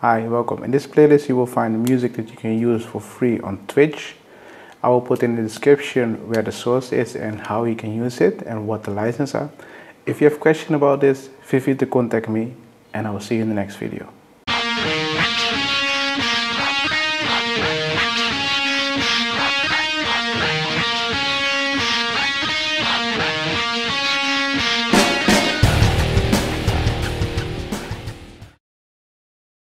Hi, welcome. In this playlist you will find music that you can use for free on Twitch. I will put in the description where the source is and how you can use it and what the licenses are. If you have questions about this, feel free to contact me and I will see you in the next video.